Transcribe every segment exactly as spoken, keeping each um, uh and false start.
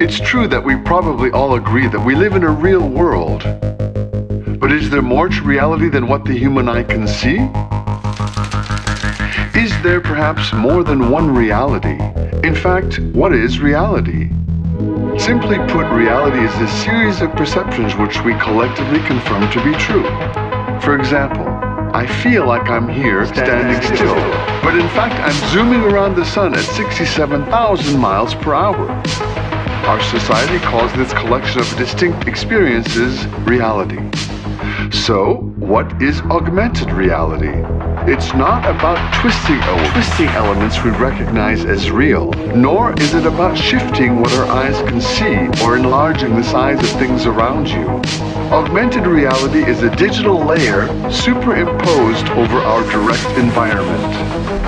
It's true that we probably all agree that we live in a real world. But is there more to reality than what the human eye can see? Is there perhaps more than one reality? In fact, what is reality? Simply put, reality is a series of perceptions which we collectively confirm to be true. For example, I feel like I'm here standing still, but in fact I'm zooming around the sun at sixty-seven thousand miles per hour. Our society calls this collection of distinct experiences reality. So, what is augmented reality? It's not about twisting, twisting elements we recognize as real, nor is it about shifting what our eyes can see or enlarging the size of things around you. Augmented reality is a digital layer superimposed over our direct environment.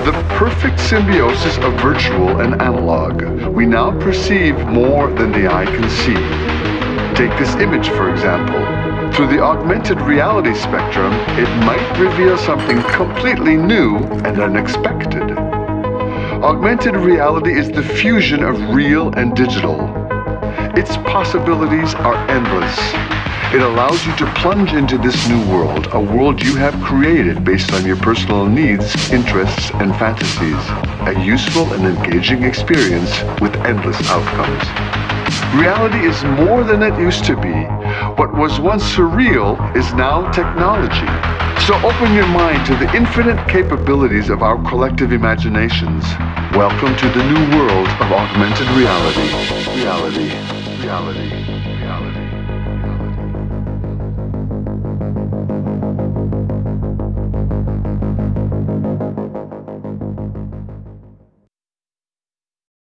The perfect symbiosis of virtual and analog. We now perceive more than the eye can see. Take this image, for example. Through the augmented reality spectrum, it might reveal something completely new and unexpected. Augmented reality is the fusion of real and digital. Its possibilities are endless. It allows you to plunge into this new world, a world you have created based on your personal needs, interests, and fantasies. A useful and engaging experience with endless outcomes. Reality is more than it used to be. What was once surreal is now technology. So open your mind to the infinite capabilities of our collective imaginations. Welcome to the new world of augmented reality. Reality. Reality.